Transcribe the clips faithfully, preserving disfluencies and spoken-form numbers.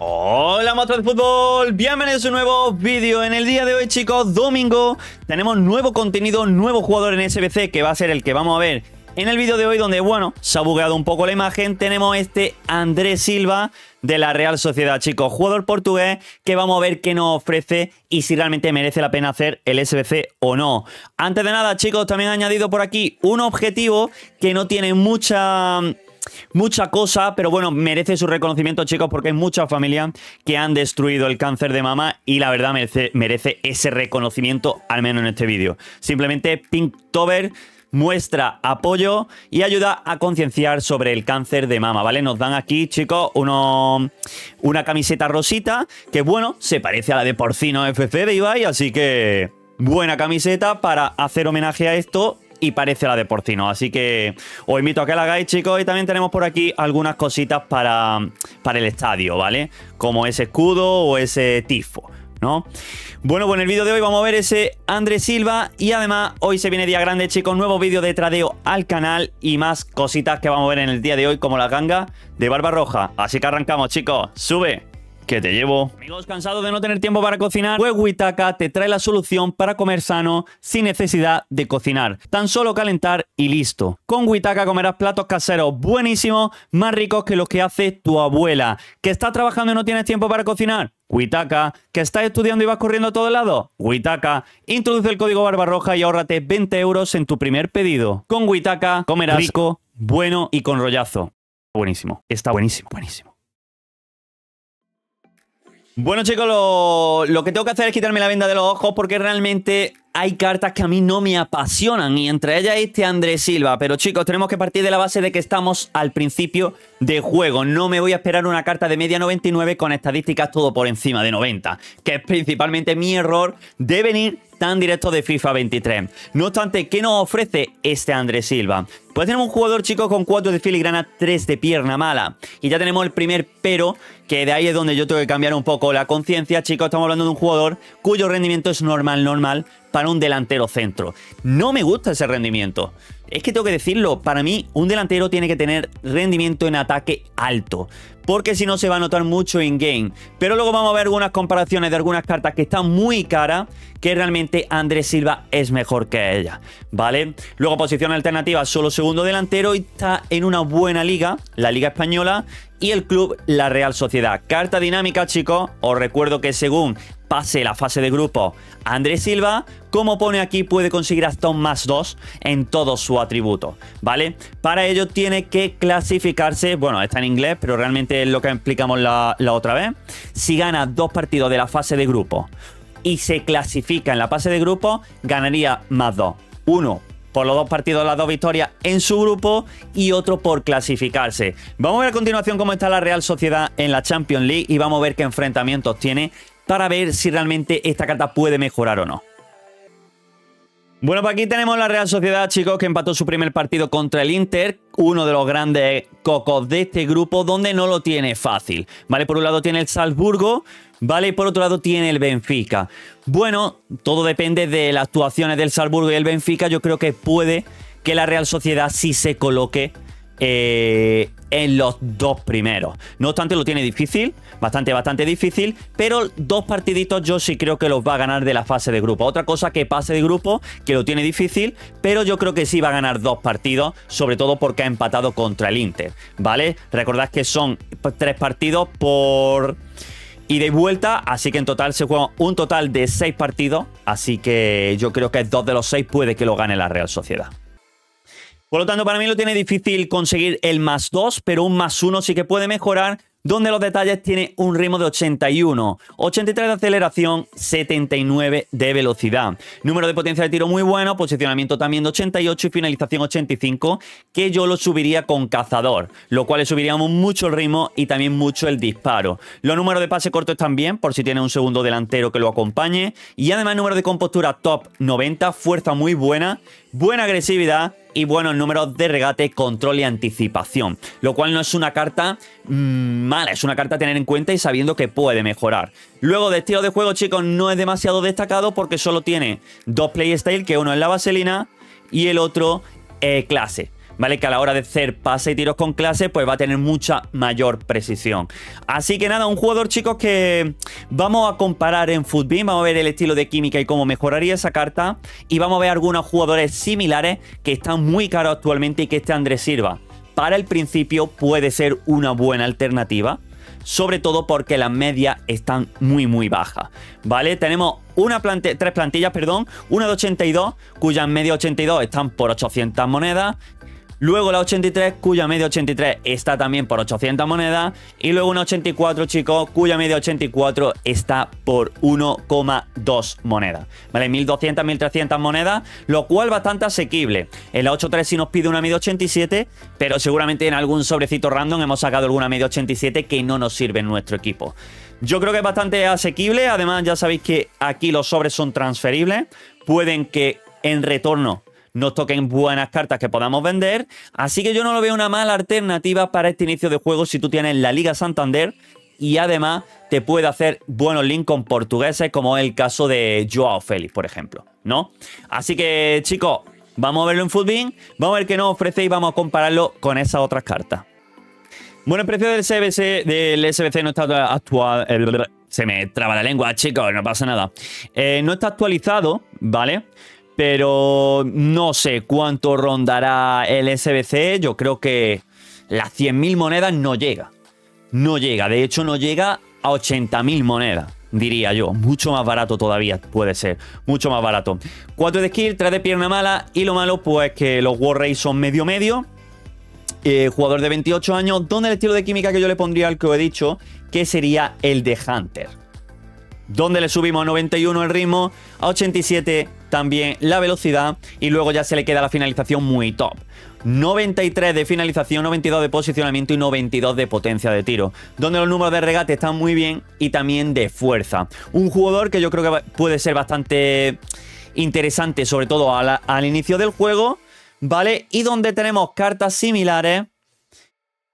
Hola maestros de fútbol, bienvenidos a un nuevo vídeo. En el día de hoy, chicos, domingo, tenemos nuevo contenido, nuevo jugador en S B C, que va a ser el que vamos a ver en el vídeo de hoy, donde, bueno, se ha bugueado un poco la imagen. Tenemos este André Silva de la Real Sociedad, chicos, jugador portugués, que vamos a ver qué nos ofrece y si realmente merece la pena hacer el S B C o no. Antes de nada, chicos, también he añadido por aquí un objetivo que no tiene mucha... mucha cosa, pero bueno, merece su reconocimiento, chicos, porque hay muchas familias que han destruido el cáncer de mama y la verdad merece, merece ese reconocimiento, al menos en este vídeo. Simplemente Pinktober muestra apoyo y ayuda a concienciar sobre el cáncer de mama, ¿vale? Nos dan aquí, chicos, uno, una camiseta rosita que, bueno, se parece a la de Porcino F C de Ibai, así que buena camiseta para hacer homenaje a esto. Y parece la de Portino, así que os invito a que la hagáis, chicos. Y también tenemos por aquí algunas cositas para, para el estadio, ¿vale? Como ese escudo o ese tifo, ¿no? Bueno, pues en el vídeo de hoy vamos a ver ese André Silva. Y además hoy se viene día grande, chicos. Nuevo vídeo de tradeo al canal y más cositas que vamos a ver en el día de hoy, como la ganga de Barbarroja. Así que arrancamos, chicos. ¡Sube! Que te llevo. Amigos, cansados de no tener tiempo para cocinar, pues Wetaca te trae la solución para comer sano sin necesidad de cocinar. Tan solo calentar y listo. Con Wetaca comerás platos caseros buenísimos, más ricos que los que hace tu abuela. ¿Que estás trabajando y no tienes tiempo para cocinar? Wetaca. ¿Que estás estudiando y vas corriendo a todos lados? Wetaca. Introduce el código Barbarroja y ahórrate veinte euros en tu primer pedido. Con Wetaca comerás rico, bueno y con rollazo. Buenísimo. Está buenísimo, buenísimo. Bueno, chicos, lo, lo que tengo que hacer es quitarme la venda de los ojos porque realmente hay cartas que a mí no me apasionan y entre ellas este André Silva. Pero, chicos, tenemos que partir de la base de que estamos al principio de juego. No me voy a esperar una carta de media noventa y nueve con estadísticas todo por encima de noventa, que es principalmente mi error de venir tan directo de FIFA veintitrés. No obstante, ¿qué nos ofrece este André Silva? Pues tenemos un jugador, chicos, con cuatro de filigrana, tres de pierna mala. Y ya tenemos el primer pero, que de ahí es donde yo tengo que cambiar un poco la conciencia, chicos. Estamos hablando de un jugador cuyo rendimiento es normal, normal, para un delantero centro. No me gusta ese rendimiento. Es que tengo que decirlo, para mí un delantero tiene que tener rendimiento en ataque alto, porque si no se va a notar mucho in-game. Pero luego vamos a ver algunas comparaciones de algunas cartas que están muy caras, que realmente André Silva es mejor que ella, ¿vale? Luego posición alternativa, solo segundo delantero y está en una buena liga, la Liga Española y el club la Real Sociedad. Carta dinámica, chicos, os recuerdo que según pase la fase de grupo, André Silva, como pone aquí, puede conseguir hasta un más dos en todos sus atributos, ¿vale? Para ello tiene que clasificarse, bueno, está en inglés, pero realmente es lo que explicamos la, la otra vez. Si gana dos partidos de la fase de grupo y se clasifica en la fase de grupo, ganaría más dos. Uno por los dos partidos, las dos victorias en su grupo y otro por clasificarse. Vamos a ver a continuación cómo está la Real Sociedad en la Champions League y vamos a ver qué enfrentamientos tiene para ver si realmente esta carta puede mejorar o no. Bueno, pues aquí tenemos la Real Sociedad, chicos, que empató su primer partido contra el Inter, uno de los grandes cocos de este grupo, donde no lo tiene fácil, ¿vale? Por un lado tiene el Salzburgo, ¿vale? Y por otro lado tiene el Benfica. Bueno, todo depende de las actuaciones del Salzburgo y el Benfica. Yo creo que puede que la Real Sociedad sí se coloque Eh, en los dos primeros. No obstante, lo tiene difícil, bastante, bastante difícil, pero dos partiditos yo sí creo que los va a ganar de la fase de grupo. Otra cosa que pase de grupo, que lo tiene difícil, pero yo creo que sí va a ganar dos partidos, sobre todo porque ha empatado contra el Inter, ¿vale? Recordad que son tres partidos por ida y vuelta, así que en total se juegan un total de seis partidos, así que yo creo que dos de los seis puede que lo gane la Real Sociedad. Por lo tanto, para mí lo tiene difícil conseguir el más dos, pero un más uno sí que puede mejorar, donde los detalles tiene un ritmo de ochenta y uno, ochenta y tres de aceleración, setenta y nueve de velocidad. Número de potencia de tiro muy bueno, posicionamiento también de ochenta y ocho y finalización ochenta y cinco, que yo lo subiría con cazador, lo cual le subiríamos mucho el ritmo y también mucho el disparo. Los números de pase corto están bien, por si tiene un segundo delantero que lo acompañe. Y además número de compostura top noventa, fuerza muy buena, buena agresividad y buenos números de regate, control y anticipación. Lo cual no es una carta mmm, mala, es una carta a tener en cuenta y sabiendo que puede mejorar. Luego de estilo de juego, chicos, no es demasiado destacado porque solo tiene dos playstyle, que uno es la vaselina y el otro eh, clase, ¿vale? Que a la hora de hacer pase y tiros con clase, pues va a tener mucha mayor precisión. Así que nada, un jugador, chicos, que vamos a comparar en Futbin, vamos a ver el estilo de química y cómo mejoraría esa carta, y vamos a ver algunos jugadores similares que están muy caros actualmente y que este André Silva, para el principio, puede ser una buena alternativa, sobre todo porque las medias están muy muy bajas, ¿vale? Tenemos una plante tres plantillas, perdón, una de ochenta y dos, cuyas medias ochenta y dos están por ochocientas monedas, luego la ochenta y tres, cuya media ochenta y tres está también por ochocientas monedas, y luego una ochenta y cuatro, chicos, cuya media ochenta y cuatro está por uno coma dos monedas, ¿vale? mil doscientas, mil trescientas monedas, lo cual bastante asequible. En la ochenta y tres sí nos pide una media ochenta y siete, pero seguramente en algún sobrecito random hemos sacado alguna media ochenta y siete que no nos sirve en nuestro equipo. Yo creo que es bastante asequible, además ya sabéis que aquí los sobres son transferibles, pueden que en retorno nos toquen buenas cartas que podamos vender, así que yo no lo veo una mala alternativa para este inicio de juego si tú tienes la Liga Santander y además te puede hacer buenos links con portugueses, como es el caso de João Félix, por ejemplo, ¿no? Así que, chicos, vamos a verlo en Futbin, vamos a ver qué nos ofrece y vamos a compararlo con esas otras cartas. Bueno, el precio del S B C, del S B C no está actual... Eh, se me traba la lengua, chicos, no pasa nada. Eh, no está actualizado, ¿vale? Pero no sé cuánto rondará el S B C. Yo creo que las cien mil monedas no llega. No llega. De hecho, no llega a ochenta mil monedas, diría yo. Mucho más barato todavía puede ser. Mucho más barato. cuatro de skill, tres de pierna mala. Y lo malo, pues, que los War Rays son medio-medio. Eh, jugador de veintiocho años. Donde el estilo de química que yo le pondría al que os he dicho, que sería el de Hunter. Donde le subimos a noventa y uno el ritmo, a ochenta y siete también la velocidad y luego ya se le queda la finalización muy top. noventa y tres de finalización, noventa y dos de posicionamiento y noventa y dos de potencia de tiro. Donde los números de regate están muy bien y también de fuerza. Un jugador que yo creo que puede ser bastante interesante, sobre todo al, al inicio del juego, ¿vale? Y donde tenemos cartas similares,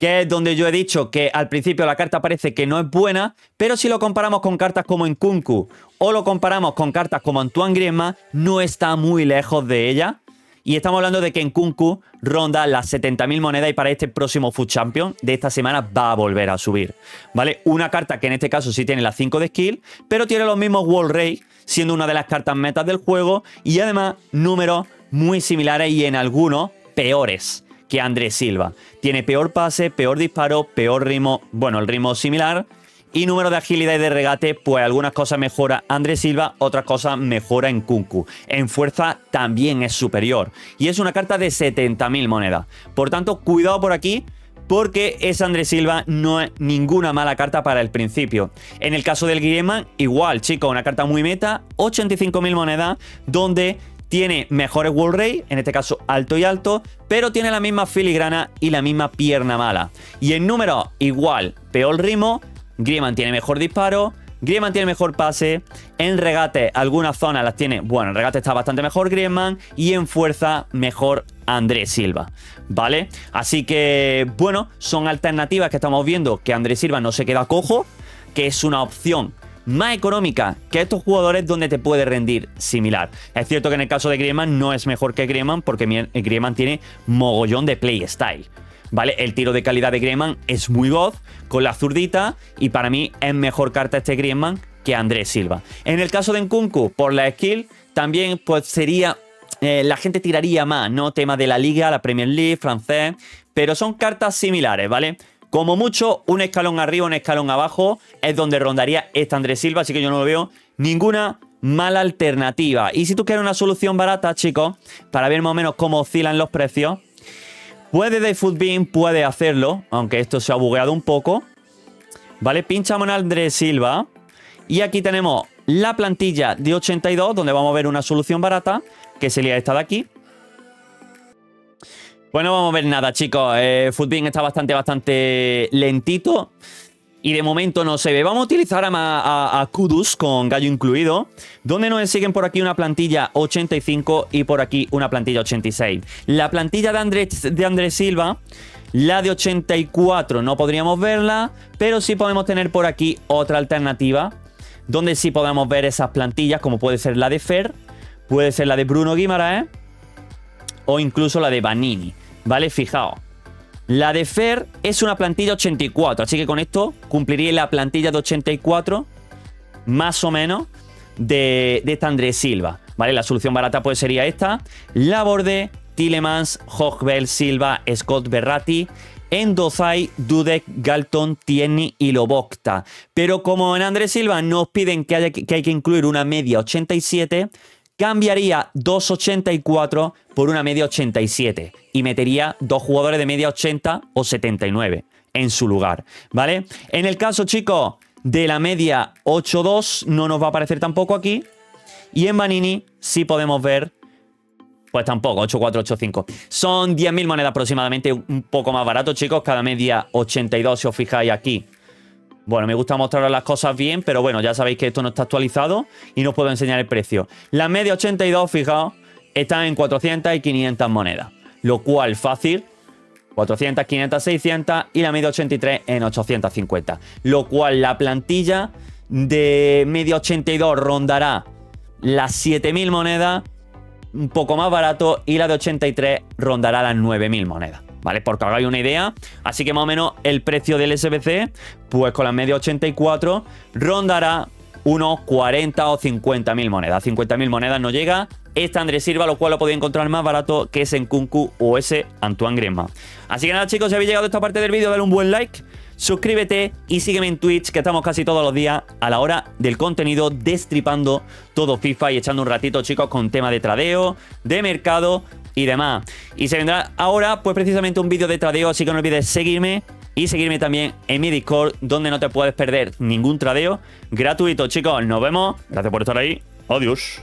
que es donde yo he dicho que al principio la carta parece que no es buena, pero si lo comparamos con cartas como Nkunku o lo comparamos con cartas como Antoine Griezmann, no está muy lejos de ella. Y estamos hablando de que Nkunku ronda las setenta mil monedas y para este próximo Fut Champions de esta semana va a volver a subir, ¿vale? Una carta que en este caso sí tiene las cinco de skill, pero tiene los mismos Wall Race, siendo una de las cartas metas del juego y además números muy similares y en algunos peores que André Silva. Tiene peor pase, peor disparo, peor ritmo, bueno, el ritmo similar, y número de agilidad y de regate, pues algunas cosas mejora André Silva, otras cosas mejora Nkunku. En fuerza también es superior, y es una carta de setenta mil monedas. Por tanto, cuidado por aquí, porque ese André Silva no es ninguna mala carta para el principio. En el caso del Griezmann, igual, chicos, una carta muy meta, ochenta y cinco mil monedas, donde tiene mejores wall rate, en este caso alto y alto, pero tiene la misma filigrana y la misma pierna mala. Y en número igual, peor ritmo, Griezmann tiene mejor disparo, Griezmann tiene mejor pase, en regate algunas zonas las tiene, bueno, en regate está bastante mejor Griezmann y en fuerza mejor André Silva, ¿vale? Así que, bueno, son alternativas que estamos viendo, que André Silva no se queda cojo, que es una opción más económica que estos jugadores donde te puede rendir similar. Es cierto que en el caso de Griezmann no es mejor que Griezmann porque Griezmann tiene mogollón de playstyle, ¿vale? El tiro de calidad de Griezmann es muy god con la zurdita y para mí es mejor carta este Griezmann que André Silva. En el caso de Nkunku, por la skill, también pues sería... Eh, la gente tiraría más, ¿no? Tema de la Liga, la Premier League, francés, pero son cartas similares, ¿vale? Como mucho, un escalón arriba, un escalón abajo es donde rondaría este André Silva, así que yo no lo veo ninguna mala alternativa. Y si tú quieres una solución barata, chicos, para ver más o menos cómo oscilan los precios, pues desde Futbin puede hacerlo, aunque esto se ha bugueado un poco, ¿vale? Pinchamos en André Silva y aquí tenemos la plantilla de ochenta y dos, donde vamos a ver una solución barata, que sería esta de aquí. Pues no vamos a ver nada, chicos. Eh, Futbin está bastante, bastante lentito. Y de momento no se ve. Vamos a utilizar a, a, a Kudus con gallo incluido. Donde nos siguen por aquí una plantilla ochenta y cinco y por aquí una plantilla ochenta y seis. La plantilla de André, de André Silva, la de ochenta y cuatro, no podríamos verla. Pero sí podemos tener por aquí otra alternativa. Donde sí podemos ver esas plantillas, como puede ser la de Fer. Puede ser la de Bruno Guimaraes. O incluso la de Vanini. ¿Vale? Fijaos. La de Fer es una plantilla ochenta y cuatro, así que con esto cumpliría la plantilla de ochenta y cuatro, más o menos, de, de esta André Silva. ¿Vale? La solución barata pues sería esta. Laborde, Tilemans, Hochbell, Silva, Scott, Berratti, Endozai, Dudek, Galton, Tierney y Laborde. Pero como en André Silva nos piden que, haya, que hay que incluir una media ochenta y siete, cambiaría dos ochenta y cuatro por una media ochenta y siete y metería dos jugadores de media ochenta o setenta y nueve en su lugar, ¿vale? En el caso, chicos, de la media ochenta y dos no nos va a aparecer tampoco aquí, y en Vanini sí podemos ver, pues tampoco, ochenta y cuatro, ochenta y cinco. Son diez mil monedas aproximadamente, un poco más barato, chicos, cada media ochenta y dos si os fijáis aquí. Bueno, me gusta mostraros las cosas bien, pero bueno, ya sabéis que esto no está actualizado y no os puedo enseñar el precio. La media ochenta y dos, fijaos, están en cuatrocientas y quinientas monedas, lo cual fácil, cuatrocientas, quinientas, seiscientas, y la media ochenta y tres en ochocientas cincuenta, lo cual la plantilla de media ochenta y dos rondará las siete mil monedas, un poco más barato, y la de ochenta y tres rondará las nueve mil monedas. ¿Vale? Porque hagáis una idea. Así que más o menos el precio del S B C, pues con la media ochenta y cuatro, rondará unos cuarenta o cincuenta mil monedas. cincuenta mil monedas no llega. Esta André Silva, lo cual lo podéis encontrar más barato que ese Nkunku o ese Antoine Griezmann. Así que nada, chicos, si habéis llegado a esta parte del vídeo, dale un buen like, suscríbete y sígueme en Twitch, que estamos casi todos los días a la hora del contenido destripando todo FIFA y echando un ratito, chicos, con tema de tradeo, de mercado y demás. Y se vendrá ahora pues precisamente un vídeo de tradeo, así que no olvides seguirme y seguirme también en mi Discord, donde no te puedes perder ningún tradeo gratuito, chicos. Nos vemos, gracias por estar ahí, adiós.